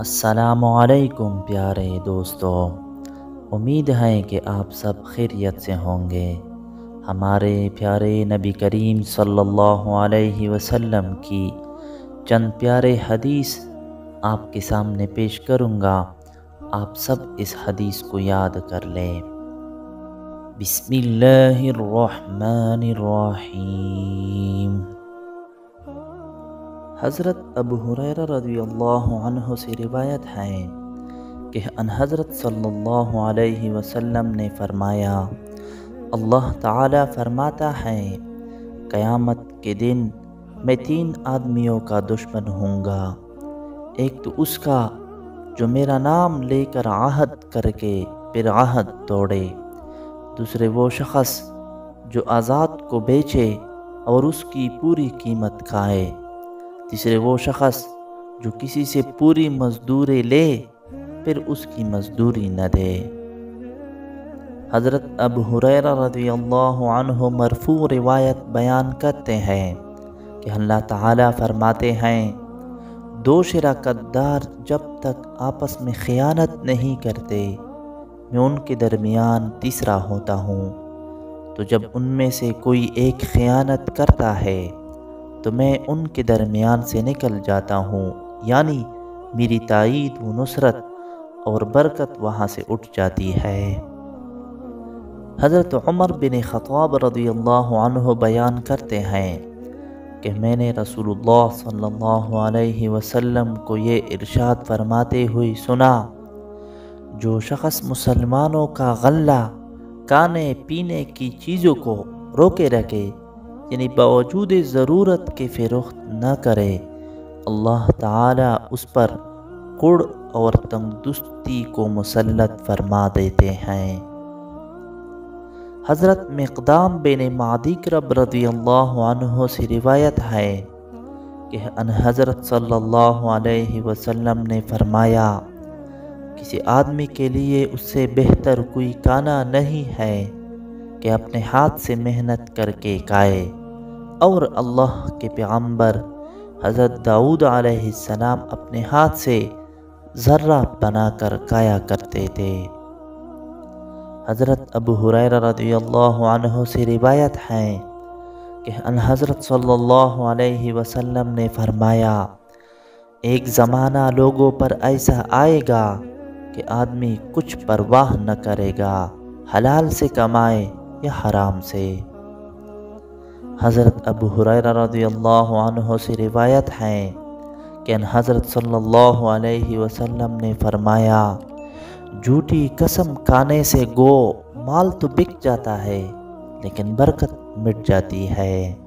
अस्सलामुअलैकुम प्यारे दोस्तों, उम्मीद है कि आप सब खैरियत से होंगे। हमारे प्यारे नबी करीम सल्लल्लाहु अलैहि वसल्लम की चंद प्यारे हदीस आपके सामने पेश करूँगा। आप सब इस हदीस को याद कर लें। बिस्मिल्लाहिर्रहमानिर्रहीम। हज़रत अबू हुरैरा रज़ियल्लाहु अन्हु से रिवायत है कि हज़रत सल्लल्लाहु अलैहि वसल्लम ने फ़रमाया, अल्लाह ताला फ़रमाता है, क़यामत के दिन मैं तीन आदमियों का दुश्मन होऊंगा। एक तो उसका जो मेरा नाम लेकर आहद करके फिर आहद तोड़े, दूसरे वो शख़स जो आज़ाद को बेचे और उसकी पूरी कीमत खाए, तीसरे वो शख़स जो किसी से पूरी मजदूरी ले फिर उसकी मजदूरी न दे। हज़रत अबू हुरैरा रज़ियल्लाहु अन्हु मरफ़ू रिवायत बयान करते हैं कि अल्लाह ताला फरमाते हैं, दो शिरकतदार जब तक आपस में ख़यानत नहीं करते मैं उनके दरमियान तीसरा होता हूँ। तो जब उनमें से कोई एक ख़यानत करता है तो मैं उनके दरमियान से निकल जाता हूँ, यानी मेरी ताईद व नुसरत और बरकत वहाँ से उठ जाती है। हज़रत उमर बिन ख़त्ताब रज़ियल्लाहु अन्हु बयान करते हैं कि मैंने रसूलुल्लाह सल्लल्लाहु अलैहि वसल्लम को ये इरशाद फरमाते हुए सुना, जो शख़्स मुसलमानों का गल्ला खाने पीने की चीज़ों को रोके रखे, यानी बावजूद ज़रूरत के फ़रोख्त न करे, अल्लाह ताला उस पर कुड़ और तंगदुस्ती को मुसल्लत फरमा देते हैं। हज़रत मिक़दाम बिन मादिक रज़ियल्लाहु अन्हु से रिवायत है कि हज़रत सल्लल्लाहु अलैहि वसल्लम ने फरमाया, किसी आदमी के लिए उससे बेहतर कोई खाना नहीं है कि अपने हाथ से मेहनत करके खाए। और अल्लाह के पैगम्बर हज़रत दाऊद अलैहिस्सलाम अपने हाथ से ज़र्रा बनाकर खाया करते थे। हज़रत अबू हुरैरा रज़ियल्लाहु अन्हु से रिवायत है कि हज़रत सल्लल्लाहु अलैहि वसल्लम ने फरमाया, एक ज़माना लोगों पर ऐसा आएगा कि आदमी कुछ परवाह न करेगा, हलाल से कमाए या हराम से। हज़रत अबू हुरैरा रज़ियल्लाहु अन्हु से रिवायत है कि हज़रत सल्लल्लाहु अलैहि वसल्लम ने फरमाया, झूठी कसम खाने से गो माल तो बिक जाता है लेकिन बरकत मिट जाती है।